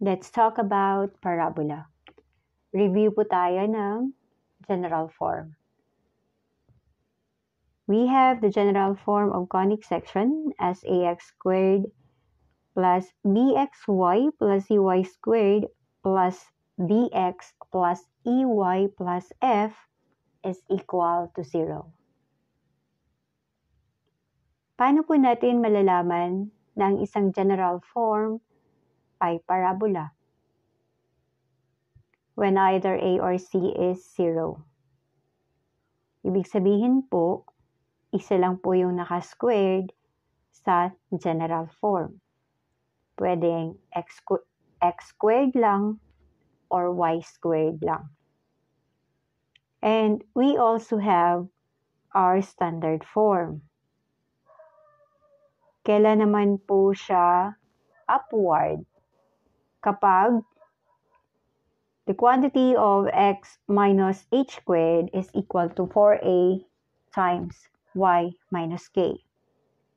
Let's talk about parabola. Review po tayo ng general form. We have the general form of conic section as ax squared plus bxy plus ey squared plus bx plus ey plus f is equal to 0. Paano po natin malalaman na ang isang general form ay parabola when either A or C is 0? Ibig sabihin po, isa lang po yung naka-squared sa general form. Pwedeng x squared lang or y squared lang. And we also have our standard form. Kailan naman po siya upward? Kapag the quantity of x minus h squared is equal to 4a times y minus k.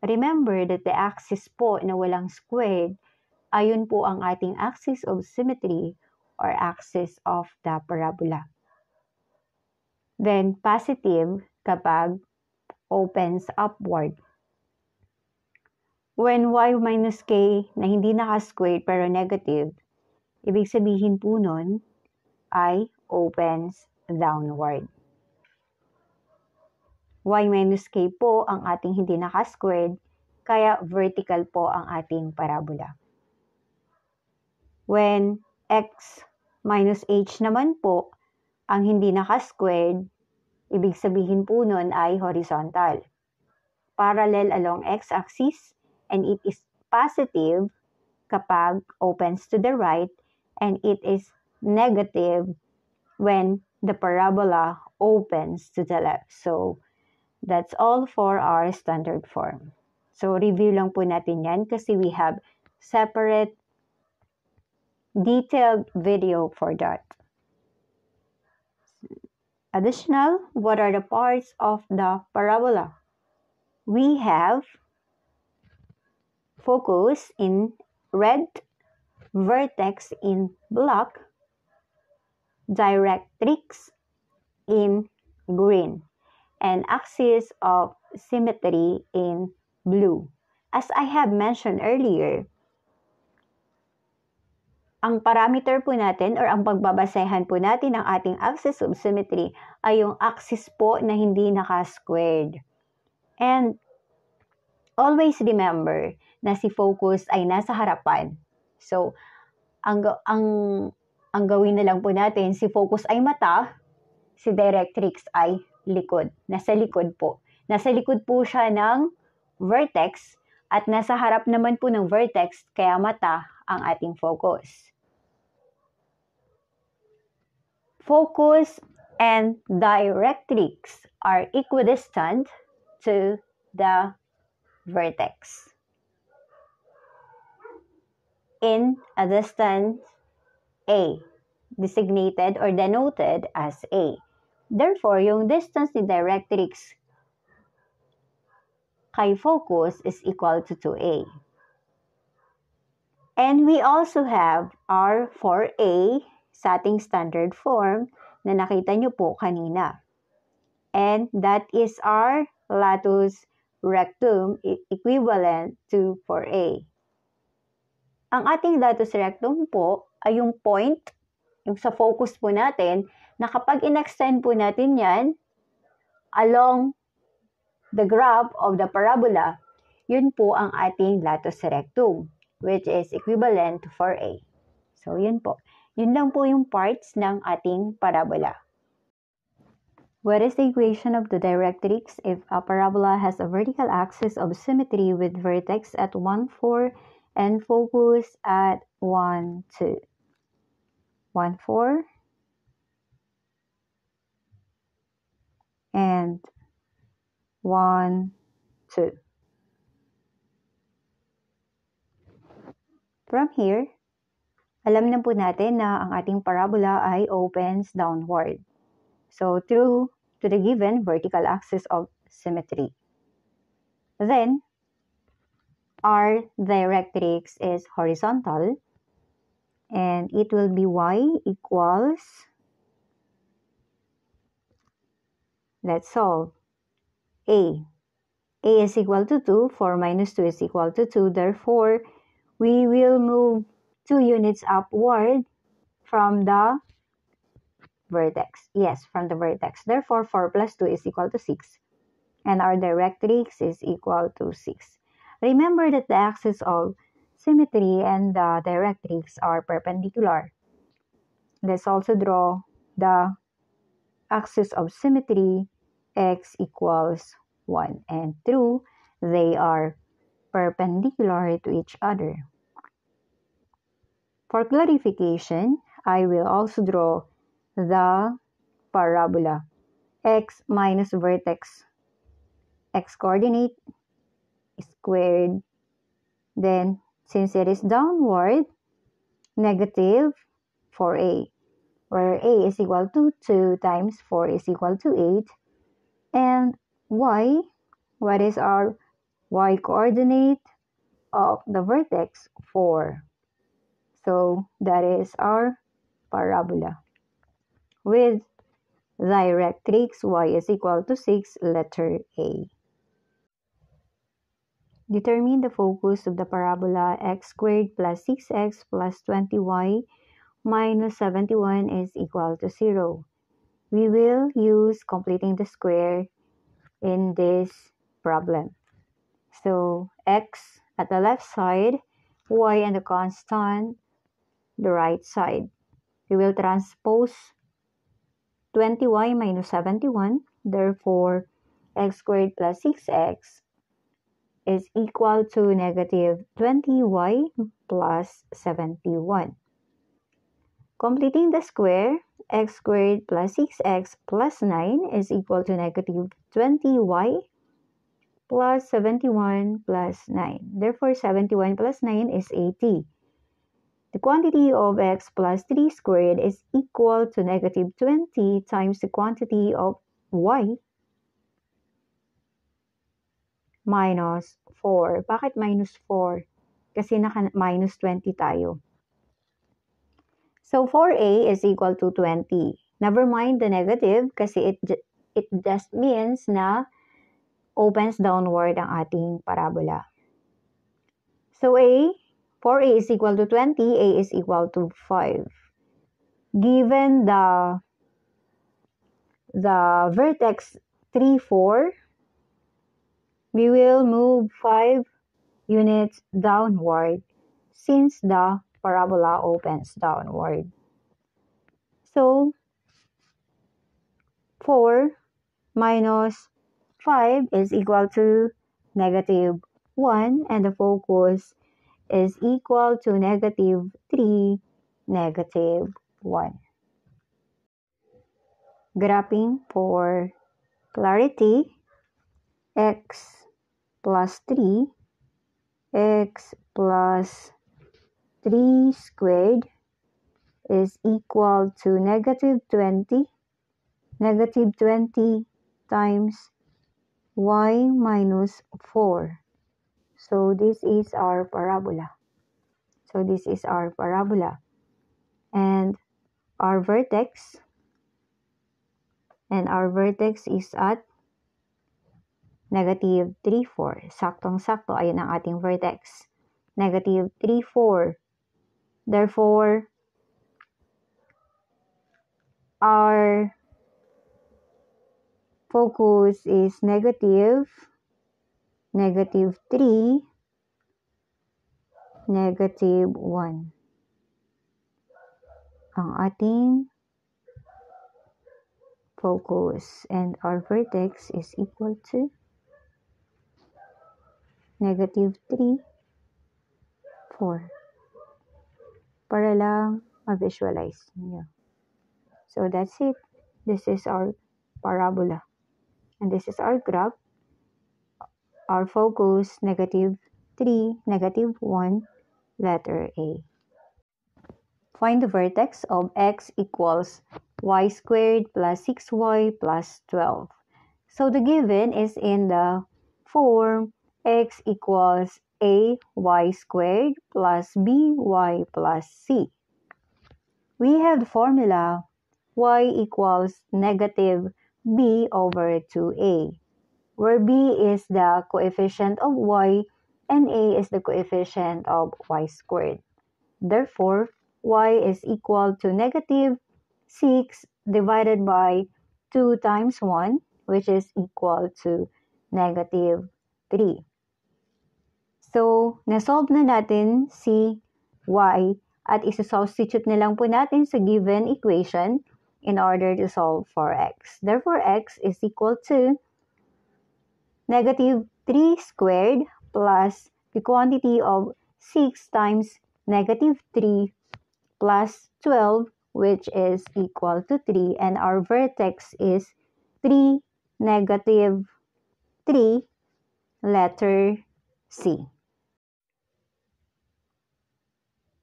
Remember that the axis po na walang squared, ayun po ang ating axis of symmetry or axis of the parabola. Then positive kapag opens upward. When y minus k na hindi naka-squared pero negative, ibig sabihin po nun ay opens downward. Y minus k po ang ating hindi naka-squared, kaya vertical po ang ating parabola. When x minus h naman po ang hindi naka-squared, ibig sabihin po nun ay horizontal. Parallel along x-axis, and it is positive kapag opens to the right, and it is negative when the parabola opens to the left. So, that's all for our standard form. So, review lang po natin yan kasi we have separate detailed video for that. Additional, what are the parts of the parabola? We have focus in red, vertex in black, directrix in green, and axis of symmetry in blue. As I have mentioned earlier, ang parameter po natin or ang pagbabasehan po natin ng ating axis of symmetry ay yung axis po na hindi naka-squared. And always remember na si focus ay nasa harapan. So, ang gawin na lang po natin, si focus ay mata, si directrix ay likod. Nasa likod po. Nasa likod po siya ng vertex at nasa harap naman po ng vertex, kaya mata ang ating focus. Focus and directrix are equidistant to the vertex in a distance A, designated or denoted as A. Therefore, yung distance ni directrix kay focus is equal to 2A. And we also have our 4A sa ating standard form na nakita nyo po kanina. And that is our latus rectum equivalent to 4A. Ang ating latus rectum po ay yung point, yung sa focus po natin, na kapag in-extend po natin yan along the graph of the parabola, yun po ang ating latus rectum, which is equivalent to 4A. So, yun po. Yun lang po yung parts ng ating parabola. What is the equation of the directrix if a parabola has a vertical axis of symmetry with vertex at 1,4 and focus at 1,2. 1,4 and 1,2. From here, alam na po natin na ang ating parabola ay opens downward. So, true to the given vertical axis of symmetry. Then, our directrix is horizontal and it will be y equals, let's solve, a. A is equal to 2, 4 minus 2 is equal to 2. Therefore, we will move 2 units upward from the vertex. Yes, from the vertex. Therefore, 4 plus 2 is equal to 6. And our directrix is equal to 6. Remember that the axis of symmetry and the directrix are perpendicular. Let's also draw the axis of symmetry, x equals 1 and 2. They are perpendicular to each other. For clarification, I will also draw the parabola. X minus vertex, x coordinate squared. Then, since it is downward, negative 4a, where a is equal to 2 times 4 is equal to 8. And y, what is our y coordinate of the vertex? 4. So, that is our parabola. With directrix, y is equal to 6, letter A. Determine the focus of the parabola. X squared plus 6x plus 20y minus 71 is equal to 0. We will use completing the square in this problem. So, x at the left side, y and the constant, the right side. We will transpose 20y minus 71. Therefore, x squared plus 6x is equal to negative 20y plus 71. Completing the square, x squared plus 6x plus 9 is equal to negative 20y plus 71 plus 9. Therefore, 71 plus 9 is 80. The quantity of x plus 3 squared is equal to negative 20 times the quantity of y minus 4. Bakit minus 4? Kasi naka minus 20 tayo. So, 4a is equal to 20. Never mind the negative kasi it just means na opens downward ang ating parabola. So, 4a is equal to 20, a is equal to 5. Given the vertex 3, 4, we will move 5 units downward since the parabola opens downward. So, 4 minus 5 is equal to negative 1, and the focus is equal to negative 3, negative 1. Graphing for clarity, x plus 3, x plus 3 squared is equal to negative 20. Negative 20 times y minus 4. So, this is our parabola. And our vertex. And our vertex is at negative 3, 4. Saktong-sakto, ayun ang ating vertex. Negative 3, 4. Therefore, our focus is negative 3, negative 1. Ang ating focus, and our vertex is equal to negative 3, 4. Para lang ma-visualize niyo. So, that's it. This is our parabola. And this is our graph. Our focus, negative 3, negative 1, letter A. Find the vertex of x equals y squared plus 6y plus 12. So, the given is in the form x equals a y squared plus b y plus c. we have the formula y equals negative b over 2a, where b is the coefficient of y and a is the coefficient of y squared. Therefore, y is equal to negative 6 divided by 2 times 1, which is equal to negative 3. So, nasolve na natin si y at isusubstitute na lang po natin sa given equation in order to solve for x. Therefore, x is equal to negative 3 squared plus the quantity of 6 times negative 3 plus 12, which is equal to 3. And our vertex is 3, negative 3, letter C.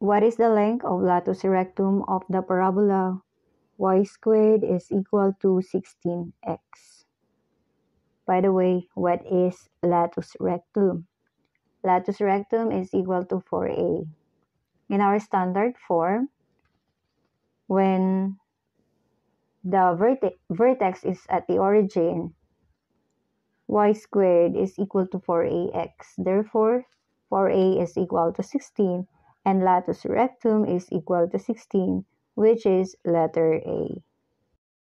What is the length of latus rectum of the parabola? Y squared is equal to 16x. By the way, what is latus rectum? Latus rectum is equal to 4a. In our standard form, when the vertex is at the origin, y squared is equal to 4ax. Therefore, 4a is equal to 16. And latus rectum is equal to 16, which is letter A.